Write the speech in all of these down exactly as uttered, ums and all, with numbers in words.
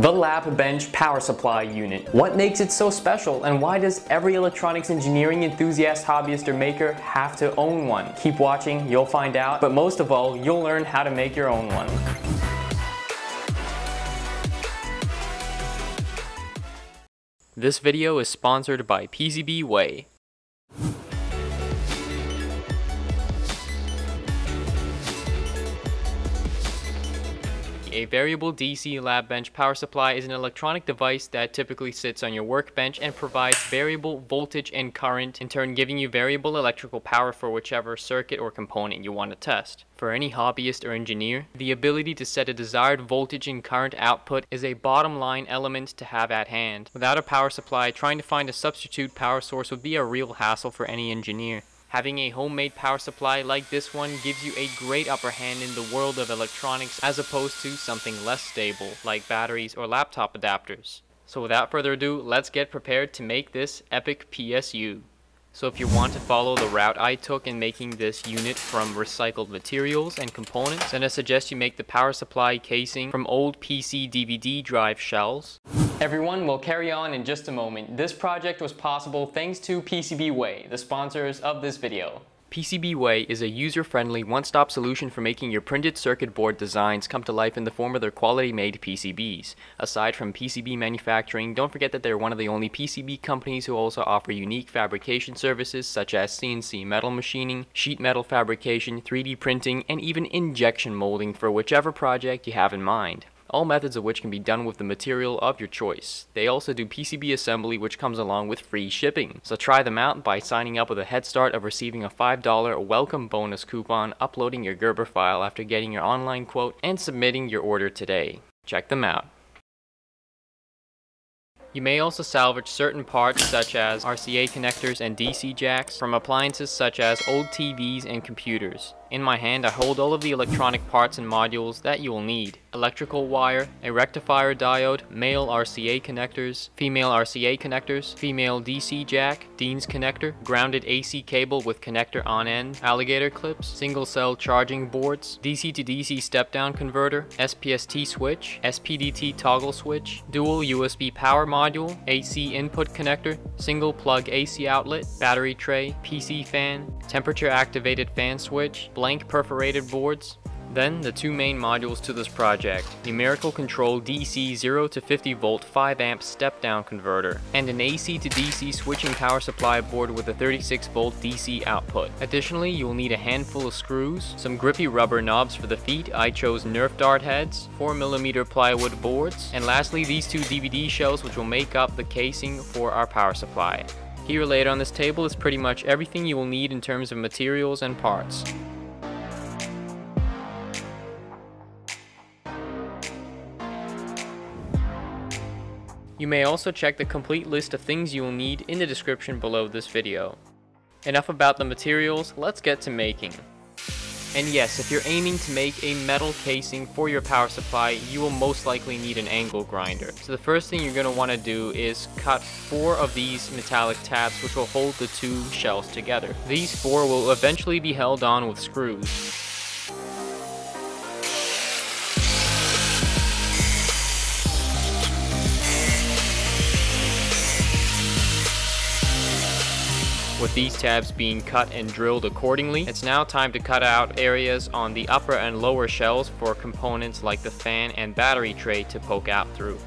the lab bench power supply unit. What makes it so special, and why does every electronics engineering enthusiast, hobbyist, or maker have to own one? Keep watching, you'll find out, but most of all, you'll learn how to make your own one. This video is sponsored by PCBWay. A variable D C lab bench power supply is an electronic device that typically sits on your workbench and provides variable voltage and current, in turn giving you variable electrical power for whichever circuit or component you want to test. For any hobbyist or engineer, the ability to set a desired voltage and current output is a bottom line element to have at hand. Without a power supply, trying to find a substitute power source would be a real hassle for any engineer. Having a homemade power supply like this one gives you a great upper hand in the world of electronics as opposed to something less stable like batteries or laptop adapters. So without further ado, let's get prepared to make this epic P S U. So if you want to follow the route I took in making this unit from recycled materials and components, then I suggest you make the power supply casing from old P C D V D drive shells. Everyone, we'll carry on in just a moment. This project was possible thanks to PCBWay, the sponsors of this video. PCBWay is a user-friendly, one-stop solution for making your printed circuit board designs come to life in the form of their quality-made P C Bs. Aside from P C B manufacturing, don't forget that they're one of the only P C B companies who also offer unique fabrication services such as C N C metal machining, sheet metal fabrication, three D printing, and even injection molding for whichever project you have in mind, all methods of which can be done with the material of your choice. They also do P C B assembly, which comes along with free shipping. So try them out by signing up with a head start of receiving a five dollar welcome bonus coupon, uploading your Gerber file after getting your online quote, and submitting your order today. Check them out. You may also salvage certain parts such as R C A connectors and D C jacks from appliances such as old T Vs and computers. In my hand, I hold all of the electronic parts and modules that you will need. Electrical wire, a rectifier diode, male R C A connectors, female R C A connectors, female D C jack, Dean's connector, grounded A C cable with connector on end, alligator clips, single cell charging boards, D C to D C step down converter, S P S T switch, S P D T toggle switch, dual U S B power module, A C input connector, single plug A C outlet, battery tray, P C fan, temperature activated fan switch, blank perforated boards. Then the two main modules to this project, numerical control D C zero to fifty volt five amp step down converter, and an A C to D C switching power supply board with a thirty-six volt D C output. Additionally, you will need a handful of screws, some grippy rubber knobs for the feet, I chose Nerf dart heads, four millimeter plywood boards, and lastly these two D V D shells which will make up the casing for our power supply. Here laid on this table is pretty much everything you will need in terms of materials and parts. You may also check the complete list of things you will need in the description below this video. Enough about the materials, let's get to making. And yes, if you're aiming to make a metal casing for your power supply, you will most likely need an angle grinder. So the first thing you're going to want to do is cut four of these metallic tabs which will hold the two shells together. These four will eventually be held on with screws. With these tabs being cut and drilled accordingly, it's now time to cut out areas on the upper and lower shells for components like the fan and battery tray to poke out through.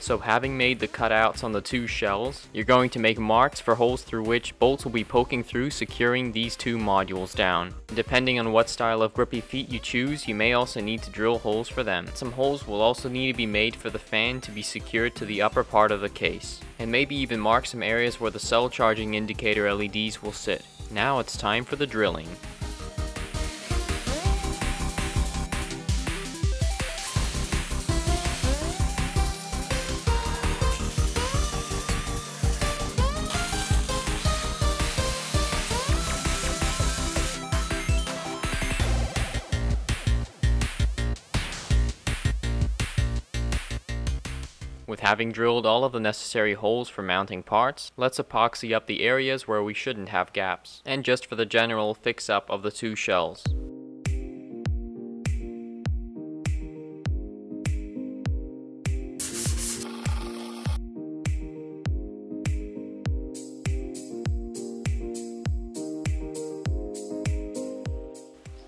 So having made the cutouts on the two shells, you're going to make marks for holes through which bolts will be poking through, securing these two modules down. Depending on what style of grippy feet you choose, you may also need to drill holes for them. Some holes will also need to be made for the fan to be secured to the upper part of the case, and maybe even mark some areas where the cell charging indicator L E Ds will sit. Now it's time for the drilling. With having drilled all of the necessary holes for mounting parts, let's epoxy up the areas where we shouldn't have gaps, and just for the general fix-up of the two shells.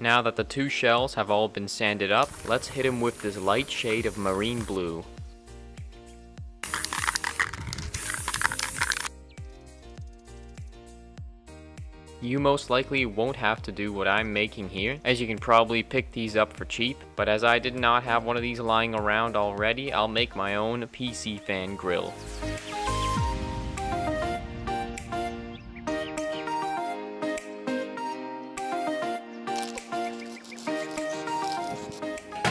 Now that the two shells have all been sanded up, let's hit them with this light shade of marine blue. You most likely won't have to do what I'm making here, as you can probably pick these up for cheap, but as I did not have one of these lying around already, I'll make my own P C fan grill.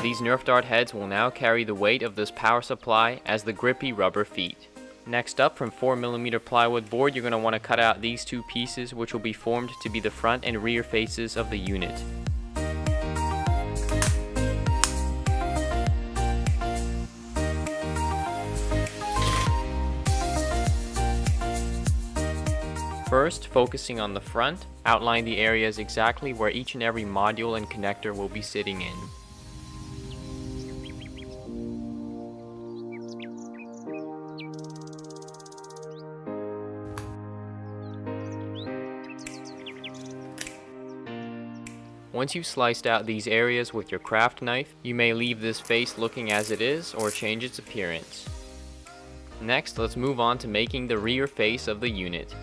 These Nerf dart heads will now carry the weight of this power supply as the grippy rubber feet. Next up, from four millimeter plywood board, you're going to want to cut out these two pieces, which will be formed to be the front and rear faces of the unit. First, focusing on the front, outline the areas exactly where each and every module and connector will be sitting in. Once you've sliced out these areas with your craft knife, you may leave this face looking as it is or change its appearance. Next, let's move on to making the rear face of the unit.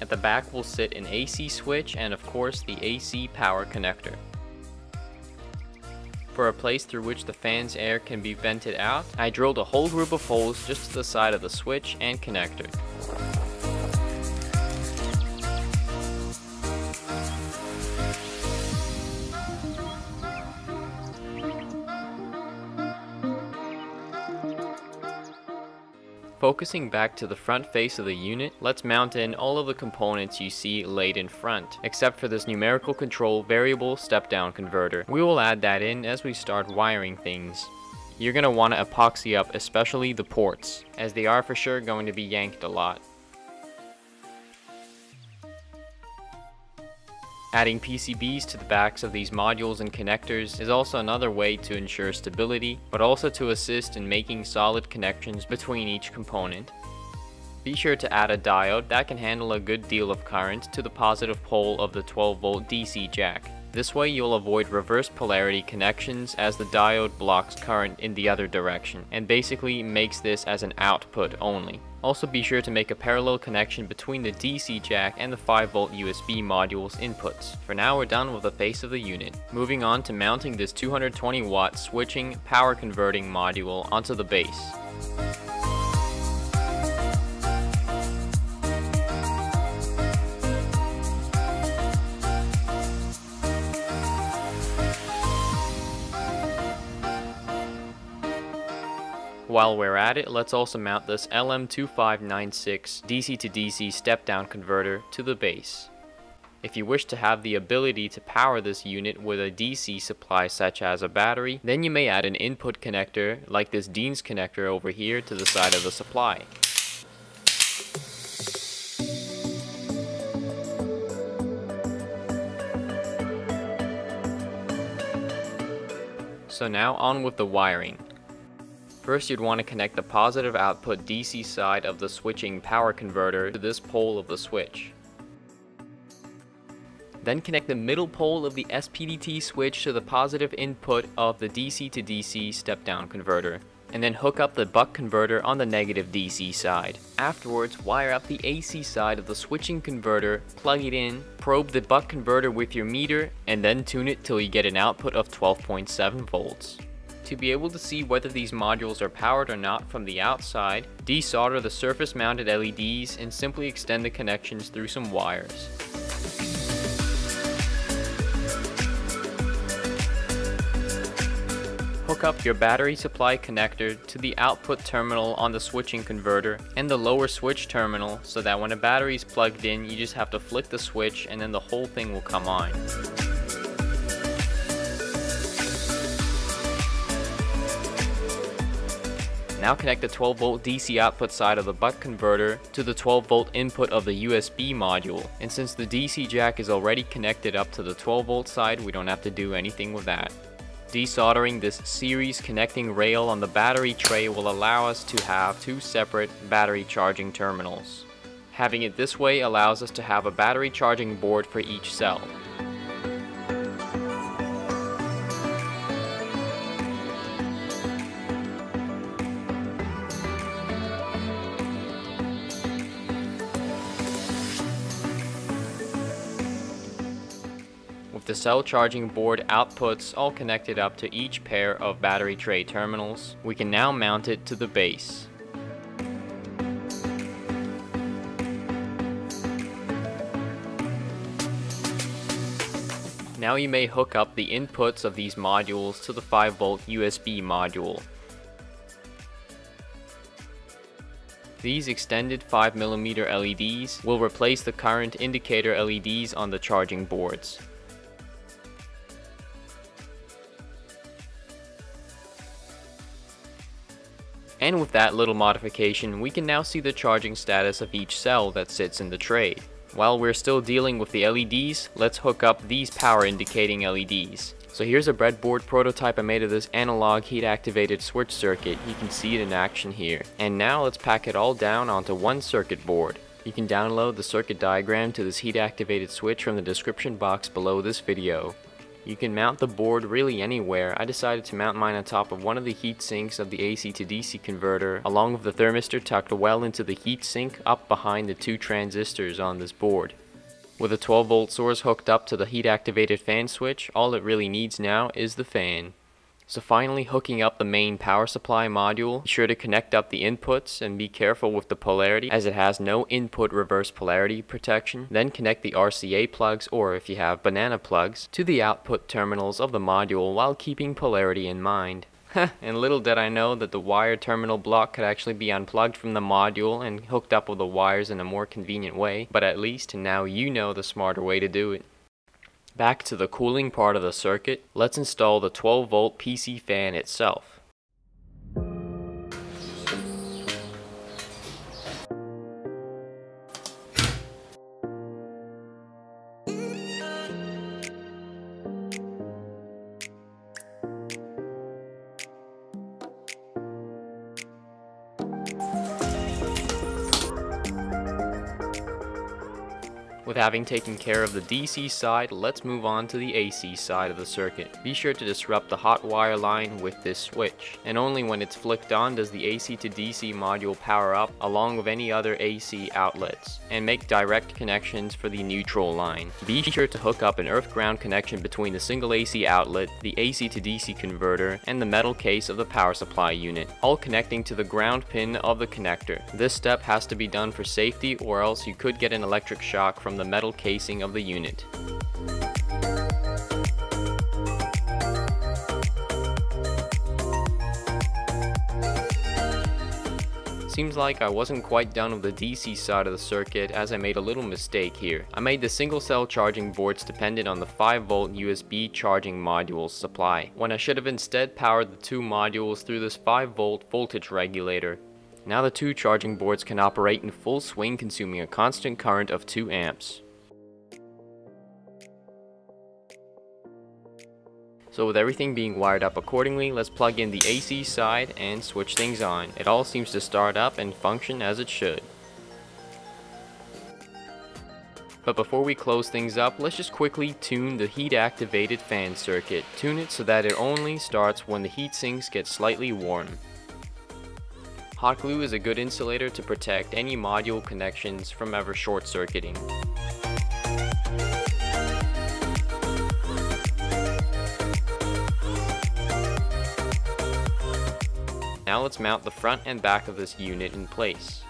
At the back will sit an A C switch and of course the A C power connector. For a place through which the fan's air can be vented out, I drilled a whole group of holes just to the side of the switch and connector. Focusing back to the front face of the unit, let's mount in all of the components you see laid in front, except for this numerical control variable step-down converter. We will add that in as we start wiring things. You're going to want to epoxy up especially the ports, as they are for sure going to be yanked a lot. Adding P C Bs to the backs of these modules and connectors is also another way to ensure stability, but also to assist in making solid connections between each component. Be sure to add a diode that can handle a good deal of current to the positive pole of the twelve volt D C jack. This way you'll avoid reverse polarity connections, as the diode blocks current in the other direction and basically makes this as an output only. Also be sure to make a parallel connection between the D C jack and the five volt U S B module's inputs. For now we're done with the face of the unit. Moving on to mounting this two hundred twenty watt switching power converting module onto the base. While we're at it, let's also mount this L M two five nine six D C to D C step-down converter to the base. If you wish to have the ability to power this unit with a D C supply such as a battery, then you may add an input connector like this Dean's connector over here to the side of the supply. So now on with the wiring. First, you'd want to connect the positive output D C side of the switching power converter to this pole of the switch. Then connect the middle pole of the S P D T switch to the positive input of the D C to D C step-down converter, and then hook up the buck converter on the negative D C side. Afterwards, wire up the A C side of the switching converter, plug it in, probe the buck converter with your meter, and then tune it till you get an output of twelve point seven volts. To be able to see whether these modules are powered or not from the outside, desolder the surface mounted L E Ds and simply extend the connections through some wires. Hook up your battery supply connector to the output terminal on the switching converter and the lower switch terminal, so that when a battery is plugged in you just have to flick the switch and then the whole thing will come on. Now connect the twelve volt D C output side of the buck converter to the twelve volt input of the U S B module, and since the D C jack is already connected up to the twelve volt side, we don't have to do anything with that. Desoldering this series connecting rail on the battery tray will allow us to have two separate battery charging terminals. Having it this way allows us to have a battery charging board for each cell. With the cell charging board outputs all connected up to each pair of battery tray terminals, we can now mount it to the base. Now you may hook up the inputs of these modules to the five volt U S B module. These extended five millimeter L E Ds will replace the current indicator L E Ds on the charging boards. And with that little modification, we can now see the charging status of each cell that sits in the tray. While we're still dealing with the L E Ds, let's hook up these power indicating L E Ds. So here's a breadboard prototype I made of this analog heat activated switch circuit. You can see it in action here. And now let's pack it all down onto one circuit board. You can download the circuit diagram to this heat activated switch from the description box below this video. You can mount the board really anywhere. I decided to mount mine on top of one of the heat sinks of the A C to D C converter, along with the thermistor tucked well into the heat sink up behind the two transistors on this board. With a twelve volt source hooked up to the heat activated fan switch, all it really needs now is the fan. So finally, hooking up the main power supply module, be sure to connect up the inputs and be careful with the polarity as it has no input reverse polarity protection. Then connect the R C A plugs, or if you have banana plugs, to the output terminals of the module while keeping polarity in mind. And little did I know that the wire terminal block could actually be unplugged from the module and hooked up with the wires in a more convenient way, but at least now you know the smarter way to do it. Back to the cooling part of the circuit, let's install the twelve volt P C fan itself. With having taken care of the D C side, let's move on to the A C side of the circuit. Be sure to disrupt the hot wire line with this switch, and only when it's flicked on does the A C to D C module power up along with any other A C outlets, and make direct connections for the neutral line. Be sure to hook up an earth-ground connection between the single A C outlet, the A C to D C converter, and the metal case of the power supply unit, all connecting to the ground pin of the connector. This step has to be done for safety, or else you could get an electric shock from the the metal casing of the unit. Seems like I wasn't quite done with the D C side of the circuit, as I made a little mistake here. I made the single cell charging boards dependent on the five volt U S B charging module's supply, when I should have instead powered the two modules through this five volt voltage regulator. Now the two charging boards can operate in full swing, consuming a constant current of two amps. So with everything being wired up accordingly, let's plug in the A C side and switch things on. It all seems to start up and function as it should. But before we close things up, let's just quickly tune the heat activated fan circuit. Tune it so that it only starts when the heat sinks get slightly warm. Hot glue is a good insulator to protect any module connections from ever short-circuiting. Now let's mount the front and back of this unit in place.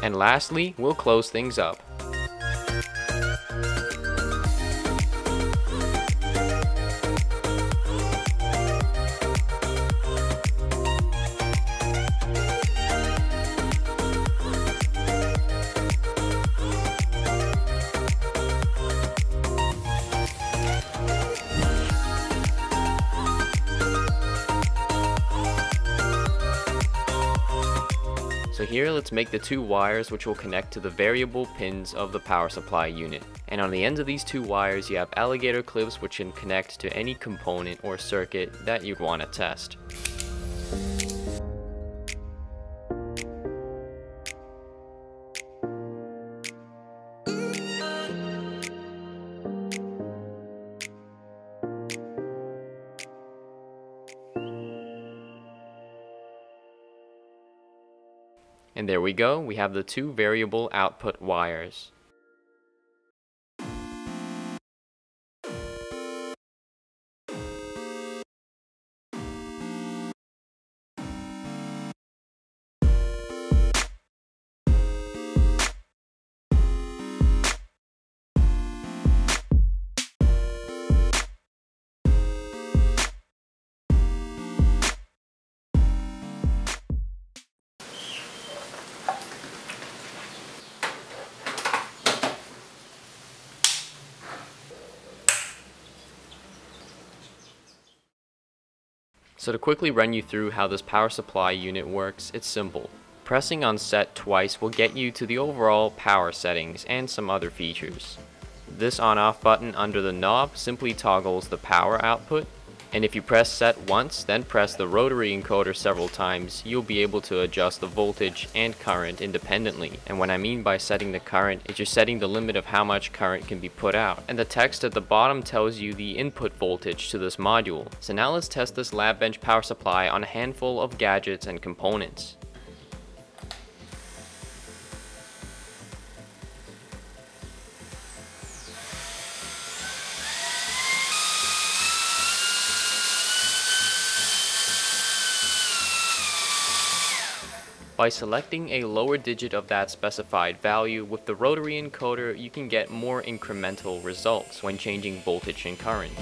And lastly, we'll close things up. So here let's make the two wires which will connect to the variable pins of the power supply unit. And on the ends of these two wires you have alligator clips which can connect to any component or circuit that you'd want to test. And there we go, we have the two variable output wires. So to quickly run you through how this power supply unit works, it's simple. Pressing on set twice will get you to the overall power settings and some other features. This on-off button under the knob simply toggles the power output, and if you press set once, then press the rotary encoder several times, you'll be able to adjust the voltage and current independently. And what I mean by setting the current is you're setting the limit of how much current can be put out. And the text at the bottom tells you the input voltage to this module. So now let's test this lab bench power supply on a handful of gadgets and components. By selecting a lower digit of that specified value with the rotary encoder, you can get more incremental results when changing voltage and current.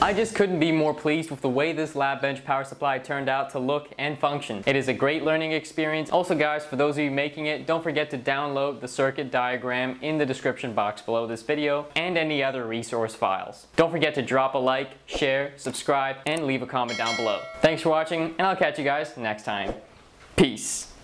I just couldn't be more pleased with the way this lab bench power supply turned out to look and function. It is a great learning experience. Also guys, for those of you making it, don't forget to download the circuit diagram in the description box below this video and any other resource files. Don't forget to drop a like, share, subscribe, and leave a comment down below. Thanks for watching, and I'll catch you guys next time. Peace.